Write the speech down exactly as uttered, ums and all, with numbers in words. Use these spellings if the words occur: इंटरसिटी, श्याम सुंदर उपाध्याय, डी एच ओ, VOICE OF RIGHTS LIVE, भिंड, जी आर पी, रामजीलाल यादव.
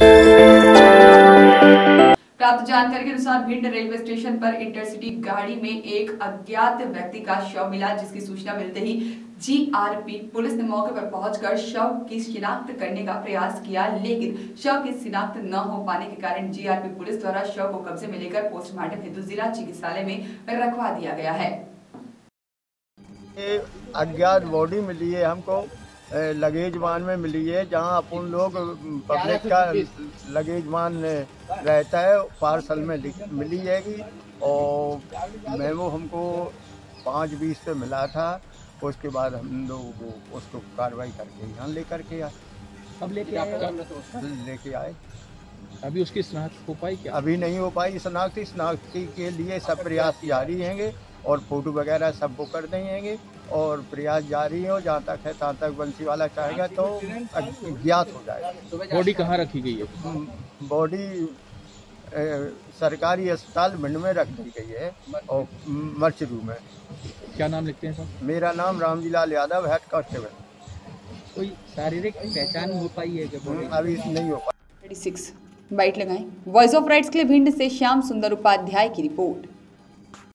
प्राप्त जानकारी के अनुसार भिंड रेलवे स्टेशन पर इंटरसिटी गाड़ी में एक अज्ञात व्यक्ति का शव मिला, जिसकी सूचना मिलते ही जी आर पी पुलिस ने मौके पर पहुंचकर शव की शिनाख्त करने का प्रयास किया, लेकिन शव की शिनाख्त न हो पाने के कारण जी आर पी पुलिस द्वारा शव को कब्जे में लेकर पोस्टमार्टम हेतु जिला चिकित्सालय में रखवा दिया गया है। अज्ञात बॉडी मिली है हमको, लगेज वान में मिली है, जहाँ अपन लोग पब्लिक का लगेज वान रहता है पार्सल में मिली जाएगी, और मैं वो हमको पाँच बीस पे मिला था। उसके बाद हम लोगों को उसको कार्रवाई करके यहाँ लेकर के आए, अब लेके आए लेके आए अभी उसकी शनाख्त हो पाई क्या? अभी नहीं हो पाई शनाख्ती। शनाख्ती के लिए सब प्रयास जारी हैंगे और फोटो वगैरह सब वो कर देंगे और प्रयास जारी है, और जहाँ तक है तहाँ तक बंसी वाला चाहेगा तो ज्ञात हो जाएगा। बॉडी कहाँ रखी गई है? बॉडी सरकारी अस्पताल भिंड में रख दी गई है और मर्चरू में। क्या नाम लिखते हैं सर? मेरा नाम रामजीलाल यादव, हेड कांस्टेबल। कोई शारीरिक पहचान हो पाई है क्या? अभी नहीं हो पाई। छत्तीस बाइट लगाएं। वॉइस ऑफ राइट्स के लिए भिंड से श्याम सुंदर उपाध्याय की रिपोर्ट।